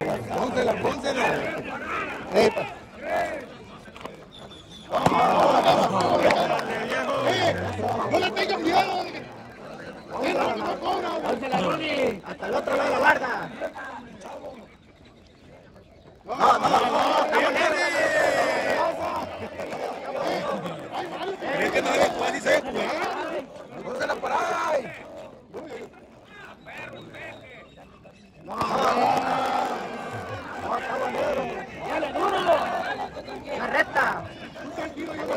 Pónsela, pónsela. No le tengas miedo. Hasta el otro lado la barda. No. Es que no debe jugar y se debe jugar. Pónsela por ahí.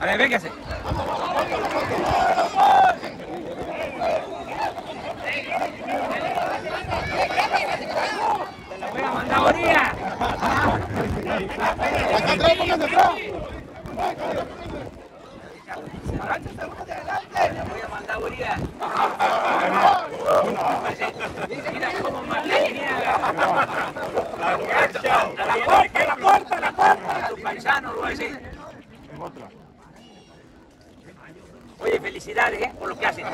A ver, véngase. ¡Te la voy a mandar ahorita! ¡Acá atrás, pónganse atrás! ¡Te la voy a mandar ahorita! ¡Mira cómo ¡la puerta, la puerta! ¡A tu paisano, lo voy a decir! Oye, felicidades, ¿eh? Por lo que hacen.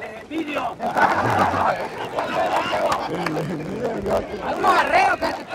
¡Les envidio! ¡Algunos arreos!